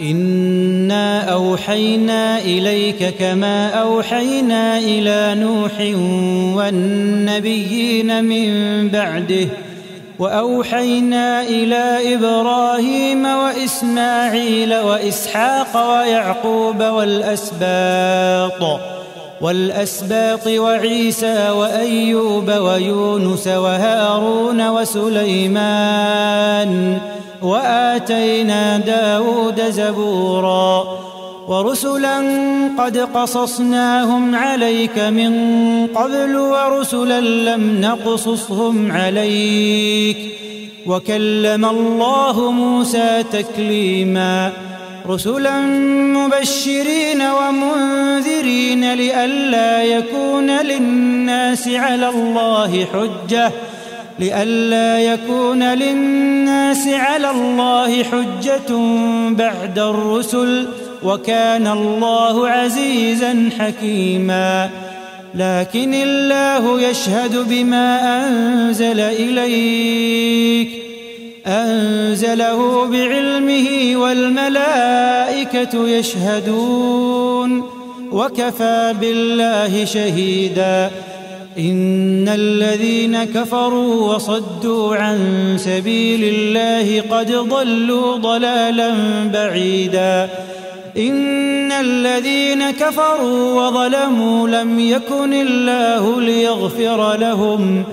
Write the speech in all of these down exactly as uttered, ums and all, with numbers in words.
إنا أوحينا إليك كما أوحينا إلى نوح والنبيين من بعده وأوحينا إلى إبراهيم وإسماعيل وإسحاق ويعقوب والأسباط والأسباط وعيسى وأيوب ويونس وهارون وسليمان وآتينا داود زبورا ورسلا قد قصصناهم عليك من قبل ورسلا لم نقصصهم عليك وكلم الله موسى تكليما رسلا مبشرين ومنذرين لئلا يكون للناس على الله حجة لئلا يكون للناس على الله حجة بعد الرسل وكان الله عزيزا حكيما لكن الله يشهد بما أنزل إليك أنزله بعلمه والملائكة يشهدون وكفى بالله شهيدا إن الذين كفروا وصدوا عن سبيل الله قد ضلوا ضلالا بعيدا إن الذين كفروا وظلموا لم يكن الله ليغفر لهم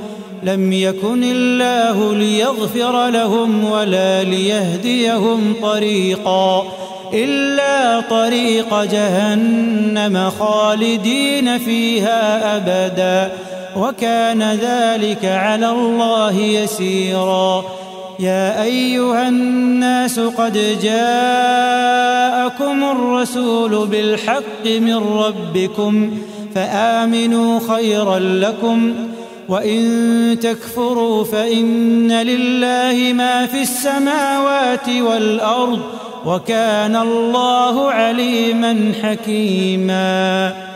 لم يكن الله ليغفر لهم ولا ليهديهم طريقا إلا طريق جهنم خالدين فيها أبدا وكان ذلك على الله يسيرا يا أيها الناس قد جاءكم الرسول بالحق من ربكم فآمنوا خيرا لكم وإن تكفروا فإن لله ما في السماوات والأرض وكان الله عليما حكيما.